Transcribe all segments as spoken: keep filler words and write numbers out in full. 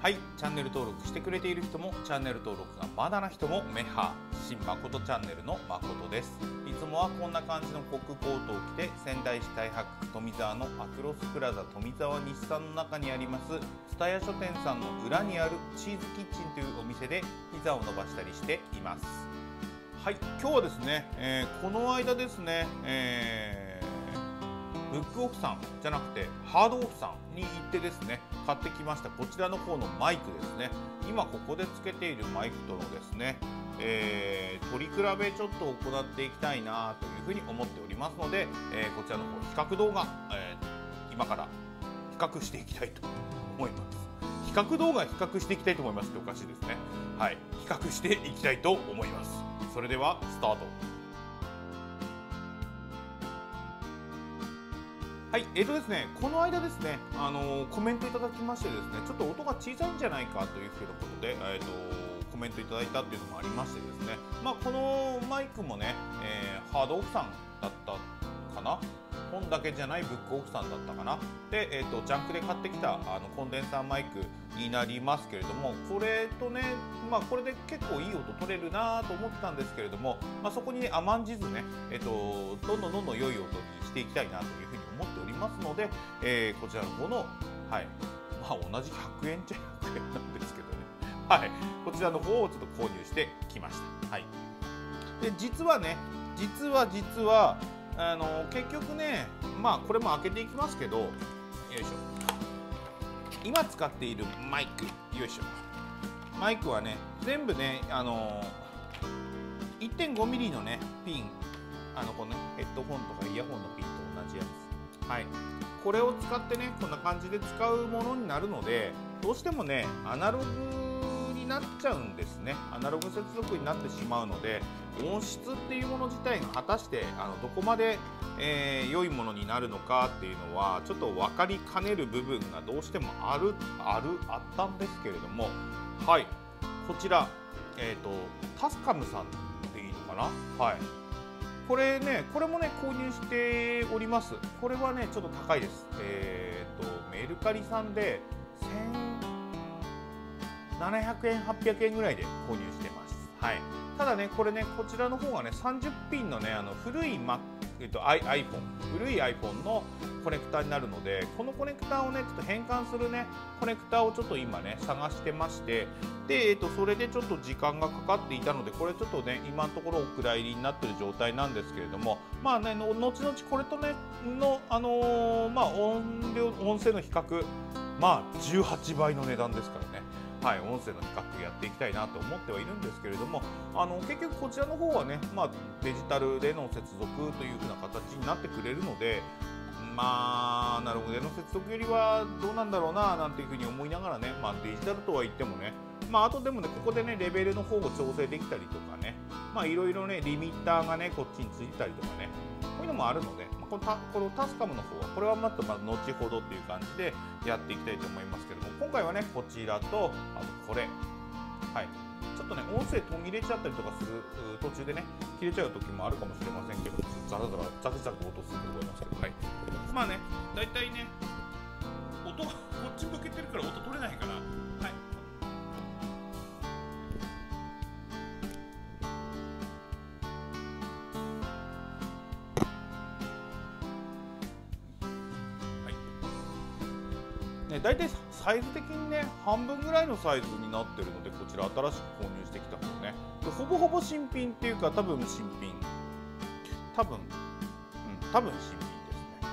はい、チャンネル登録してくれている人もチャンネル登録がまだな人もメハ新誠チャンネルの誠です。いつもはこんな感じのコックコートを着て仙台市太白区富沢のアクロスプラザ富沢西さんの中にあります蔦屋書店さんの裏にあるチーズキッチンというお店でピザを伸ばしたりしています。はい、今日はですね、えー、この間ですね、えーブックオフさんじゃなくてハードオフさんに行ってですね買ってきましたこちらの方のマイクですね。今ここでつけているマイクとのですね、えー、取り比べちょっと行っていきたいなというふうに思っておりますので、えー、こちらの方比較動画、えー、今から比較していきたいと思います。比較動画比較していきたいと思いますっておかしいですね。はい、比較していきたいと思います。それではスタート。はい、えーとですね、この間ですね、あのー、コメントいただきましてですね、ちょっと音が小さいんじゃないかということで、えー、とコメントいただいたっていうのもありましてですね、まあ、このマイクもね、えー、ハードオフさんだったかな、本だけじゃないブックオフさんだったかなで、えー、とジャンクで買ってきたあのコンデンサーマイクになりますけれども、これとね、まあ、これで結構いい音取れるなと思ってたんですけれども、まあ、そこに、ね、甘んじずね、えー、とどんどんどんどん良い音にしていきたいなというふうに思っておりますので、えー、こちらの方の、はい、まあ同じひゃくえんちゃひゃくえんなんですけどね、はい、こちらの方をちょっと購入してきました。はい、で実はね、実は実はあの結局ね、まあこれも開けていきますけど、よいしょ、今使っているマイク、よいしょ、マイクはね全部ねあの いってんごミリ のねピン、あのこの、ね、ヘッドホンとかイヤホンのピンと同じやつ。はい、これを使ってねこんな感じで使うものになるので、どうしてもねアナログになっちゃうんですね。アナログ接続になってしまうので、音質っていうもの自体が果たしてあのどこまで、えー、良いものになるのかっていうのはちょっと分かりかねる部分がどうしてもあるあるあったんですけれども、はい、こちら、えーと、タスカムさんでいいのかな、はい、これね、これもね購入しております。これはねちょっと高いです。えっとメルカリさんでせんななひゃくえんはっぴゃくえんぐらいで購入してます。はい、ただねこれねこちらの方がねさんじゅっピンのねあの古い Mac、えっと、iPhone 古い iPhone のコネクタになるので、このコネクタをねちょっと変換するねコネクタをちょっと今ね探してまして、で、えっと、それでちょっと時間がかかっていたので、これちょっとね今のところお蔵入りになってる状態なんですけれども、まあねの後々これとねの、あのー、まあ音量音声の比較、まあじゅうはちばいの値段ですからね。はい、音声の比較やっていきたいなと思ってはいるんですけれども、あの結局こちらの方はね、まあ、デジタルでの接続というふうな形になってくれるので、まあアナログでの接続よりはどうなんだろうななんていうふうに思いながらね、まあ、デジタルとは言ってもね、まあ、あとでもねここでねレベルの方を調整できたりとかね、まあいろいろねリミッターがねこっちについてたりとかね、こういうのもあるので、まあ、このタ、このタスカムの方はこれはまたまあ後ほどっていう感じでやっていきたいと思いますけども、今回はねこちらとあとこれ、はい、ちょっとね音声途切れちゃったりとかする途中でね切れちゃう時もあるかもしれませんけど、ザラザラザクザク音すると思いますけど、はい、まあねだいたいね音がこっち向けてるから音取れないから。はい、だいたいサイズ的にね半分ぐらいのサイズになってるので、こちら新しく購入してきたものねで、ほぼほぼ新品っていうか多分新品多分、うん、多分新品ですね。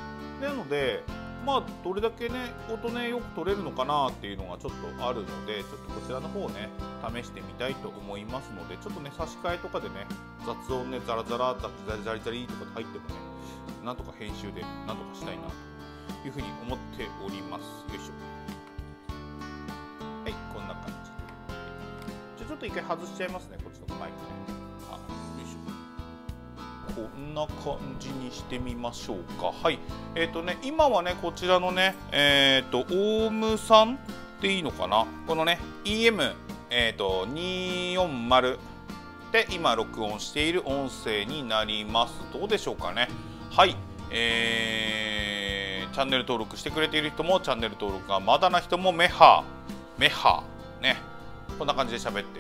なのでまあどれだけね音ねよく取れるのかなっていうのがちょっとあるので、ちょっとこちらの方をね試してみたいと思いますので、ちょっとね差し替えとかでね雑音ねザラザラザリザリザリとか入ってもね、なんとか編集でなんとかしたいなというふうに思っております。よいしょ。はい、こんな感じ。じゃあちょっと一回外しちゃいますね、こっちのマイクね。あ、よいしょ。こんな感じにしてみましょうか。はい。えっとね、今はね、こちらのね、えっと、オームさんっていいのかな。このね、イーエム、えっと、にひゃくよんじゅうで今録音している音声になります。どうでしょうかね。はい。えーチャンネル登録してくれている人もチャンネル登録がまだな人もメハメッハーね、こんな感じで喋って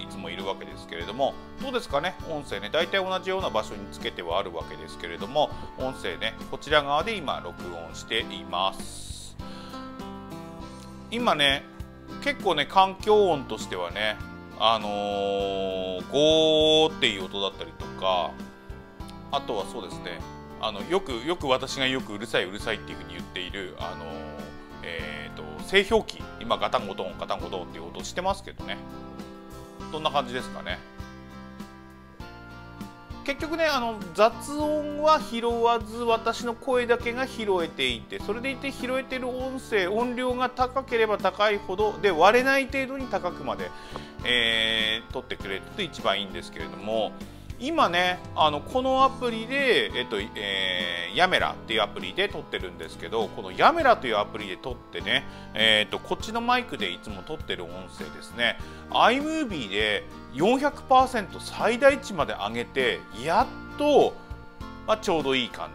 いつもいるわけですけれども、どうですかね、音声ね、大体同じような場所につけてはあるわけですけれども、音声ね、こちら側で今録音しています。今ね、結構ね、環境音としてはね、あのー、ゴーっていう音だったりとか、あとはそうですね、あのよくよく私がよくうるさいうるさいっていうふうに言っている、あのーえー、と製氷機、今ガタンゴトンガタンゴトンっていう音してますけどね、どんな感じですかね。結局ね、あの雑音は拾わず、私の声だけが拾えていて、それでいて拾えてる音声音量が高ければ高いほどで、割れない程度に高くまで、えー、撮ってくれると一番いいんですけれども、今ね、あのこのアプリで、えっとえー、ヤメラっていうアプリで撮ってるんですけど、このヤメラというアプリで撮ってね、えー、っとこっちのマイクでいつも撮ってる音声ですね、 iMovie で よんひゃくパーセント 最大値まで上げて、やっと、まあ、ちょうどいい感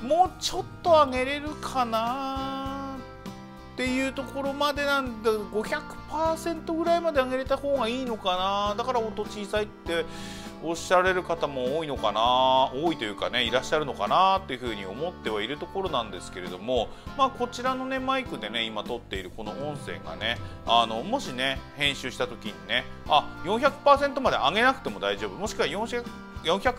じ、もうちょっと上げれるかなっていうところまでなんで、 ごひゃくパーセント ぐらいまで上げれた方がいいのかな、だから音小さいっておっしゃられる方も多いのかな、多いというかね、いらっしゃるのかなっていうふうに思ってはいるところなんですけれども、まあ、こちらのねマイクでね今撮っているこの音声がね、あのもしね編集した時にね、あ よんひゃくパーセント まで上げなくても大丈夫、もしくは よんひゃく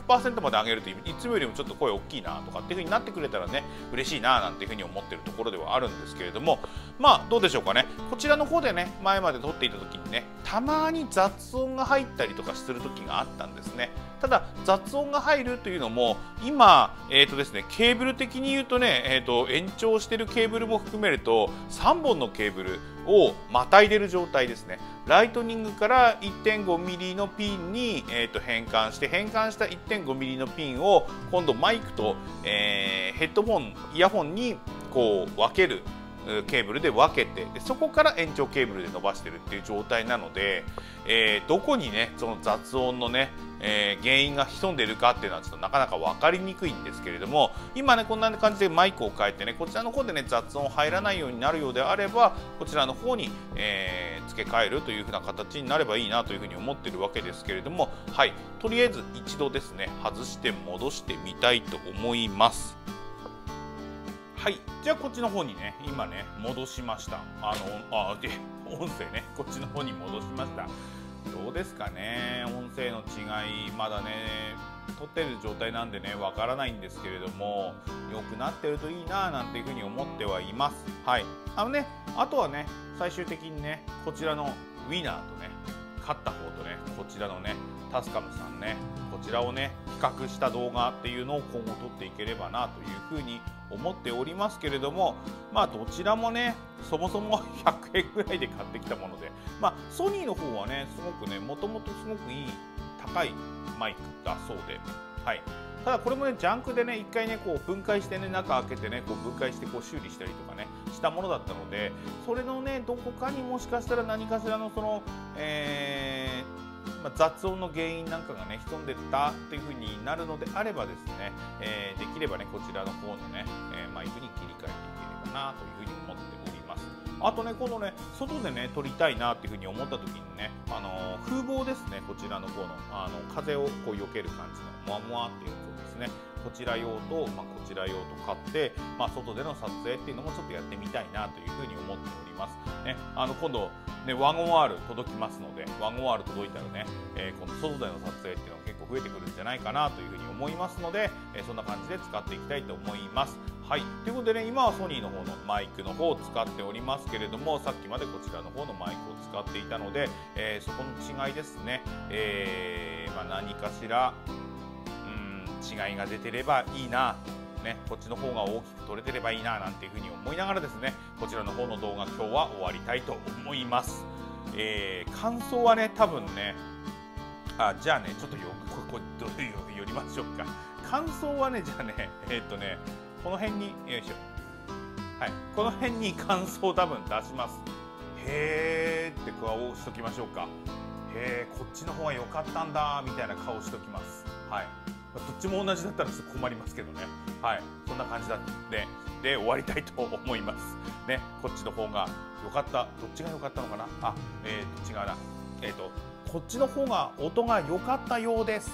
パーセント まで上げるといつもよりもちょっと声大きいなとかっていうふうになってくれたらね、嬉しいななんていうふうに思ってるところではあるんですけれども、まあどうでしょうかね、こちらの方でね前まで撮っていた時にね、たまに雑音が入ったりとかする時があったんですね。ただ雑音が入るというのも今、えーとですね、ケーブル的に言うとね、えーと延長しているケーブルも含めるとさんぼんのケーブルをまたいでる状態ですね。ライトニングから いってんごミリ のピンに、えー、と変換して、変換した いってんごミリ のピンを今度マイクと、えー、ヘッドホンイヤホンにこう分けるケーブルで分けて、でそこから延長ケーブルで伸ばしてるっていう状態なので、えー、どこにねその雑音のね、えー、原因が潜んでいるかっていうのはちょっとなかなか分かりにくいんですけれども、今ねこんな感じでマイクを変えてね、こちらの方でね雑音入らないようになるようであれば、こちらの方に、えー、付け替えるというふうな形になればいいなというふうに思ってるわけですけれども、はい、とりあえず一度ですね外して戻してみたいと思います。はい、じゃあこっちの方にね今ね戻しました。あのあで音声ねこっちの方に戻しました。どうですかね、音声の違い、まだね撮ってる状態なんでねわからないんですけれども、良くなってるといいななんていうふうに思ってはいます。はい、あのね、あとはね最終的にねこちらのウィナーとね勝った方とねこちらのねタスカムさんね、こちらをね比較した動画っていうのを今後撮っていければなというふうに思っておりますけれども、まあどちらもねそもそもひゃくえんぐらいで買ってきたもので、まあソニーの方はねすごくねもともとすごくいい高いマイクだそうで、はい、ただこれもねジャンクでねいっかいねこう分解してね中開けてねこう分解してこう修理したりとかねしたものだったので、それのねどこかにもしかしたら何かしらのその、えー雑音の原因なんかがね潜んでたというふうになるのであればですね、えー、できればねこちらの方のね、えー、マイクに切り替えていければなというふうに思っております。あとねこのね外でね撮りたいなというふうに思った時にね、あのー、風防ですね、こちらの方のあの風をこう避ける感じのモワモワっていうやつをですねこちら用と、まあ、こちら用と買って、まあ、外での撮影っていうのもちょっとやってみたいなというふうに思っております。ね、あの今度ね、ワゴン R 届きますので、ワゴン R 届いたらね、えー、この外での撮影っていうのが結構増えてくるんじゃないかなというふうに思いますので、えー、そんな感じで使っていきたいと思います。はい、ということでね、今はソニーの方のマイクの方を使っておりますけれども、さっきまでこちらの方のマイクを使っていたので、えー、そこの違いですね、えーまあ、何かしらうん違いが出てればいいな。ね、こっちの方が大きく撮れてればいいななんていうふうに思いながらですね、こちらの方の動画今日は終わりたいと思います。えー、感想はね多分ねあじゃあねちょっとよここどう寄りましょうか。感想はねじゃあねえー、っとねこの辺によいしょ、はい、この辺に感想多分出します。へーって顔をしときましょうか。へーこっちの方が良かったんだみたいな顔しときます。はい、どっちも同じだったらちょっと困りますけどね。はい、そんな感じだったんで。で終わりたいと思いますね。こっちの方が良かった、どっちが良かったのかなあ、えー、と違うな、えー、とこっちの方が音が良かったようです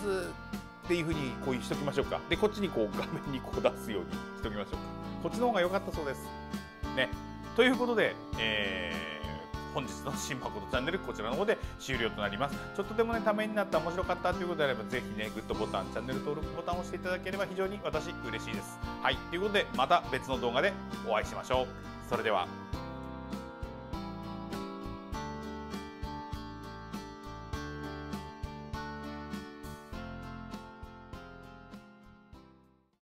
っていうふうにこうしときましょうか。でこっちにこう画面にこう出すようにしときましょうか。こっちの方が良かったそうですね。ということで、えー本日の新まことチャンネル、こちらの方で終了となります。ちょっとでもね、ためになった、面白かったということであれば、ぜひねグッドボタン、チャンネル登録ボタンを押していただければ非常に私嬉しいです。はい、ということでまた別の動画でお会いしましょう。それでは。